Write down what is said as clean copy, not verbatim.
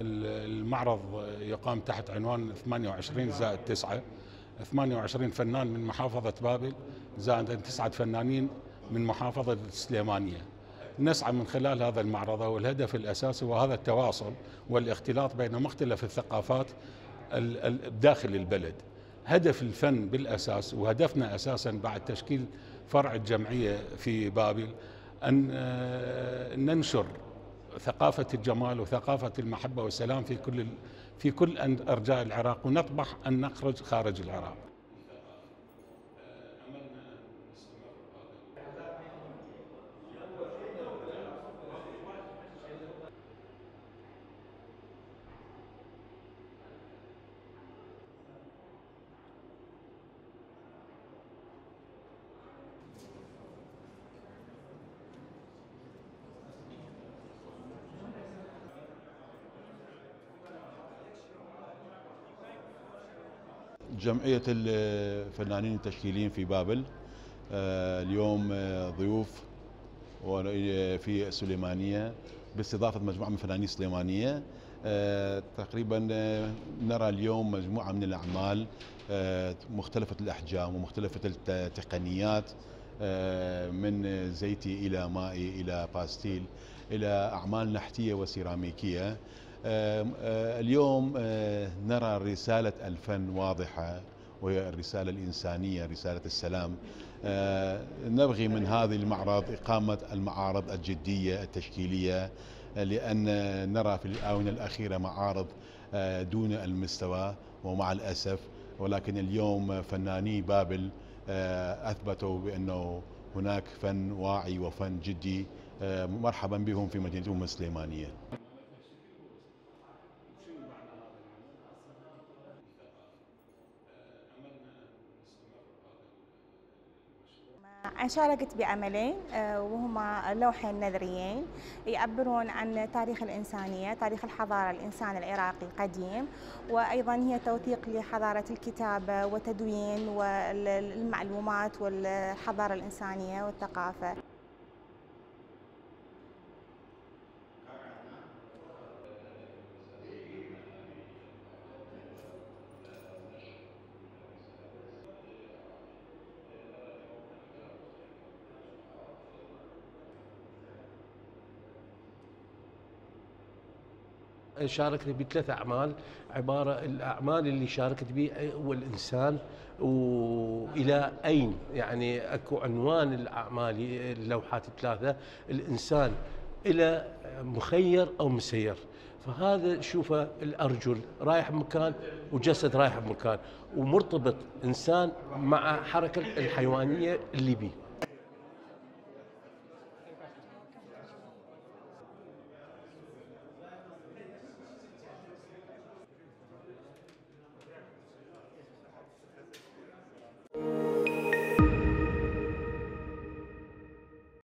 المعرض يقام تحت عنوان 28+9، 28 فنان من محافظة بابل زائد 9 فنانين من محافظة السليمانية، نسعى من خلال هذا المعرض والهدف الأساسي وهذا التواصل والاختلاط بين مختلف الثقافات داخل البلد. هدف الفن بالأساس وهدفنا أساسا بعد تشكيل فرع الجمعية في بابل أن ننشر ثقافة الجمال وثقافة المحبة والسلام في كل أرجاء العراق، ونطمح أن نخرج خارج العراق. جمعية الفنانين التشكيليين في بابل اليوم ضيوف في السليمانية باستضافة مجموعة من فنانين السليمانية. تقريبا نرى اليوم مجموعة من الأعمال مختلفة الأحجام ومختلفة التقنيات، من زيتي إلى مائي إلى باستيل إلى أعمال نحتية وسيراميكية. اليوم نرى رسالة الفن واضحة، وهي الرسالة الإنسانية، رسالة السلام. نبغي من هذا المعرض إقامة المعارض الجدية التشكيلية، لأن نرى في الآونة الأخيرة معارض دون المستوى ومع الأسف، ولكن اليوم فناني بابل أثبتوا بأنه هناك فن واعي وفن جدي. مرحبا بهم في مدينتهم السليمانية. شاركت بعملين وهما لوحين نذريين يعبرون عن تاريخ الإنسانية، تاريخ الحضارة الإنسان العراقي القديم، وأيضا هي توثيق لحضارة الكتابة وتدوين والمعلومات والحضارة الإنسانية والثقافة. شاركت ب3 أعمال، عبارة الأعمال اللي شاركت به هو الإنسان وإلى أين، يعني أكو عنوان الأعمال اللوحات ال3 الإنسان إلى مخير أو مسير. فهذا شوفه الأرجل رايح بمكان وجسد رايح بمكان، ومرتبط إنسان مع حركة الحيوانية اللي بيه.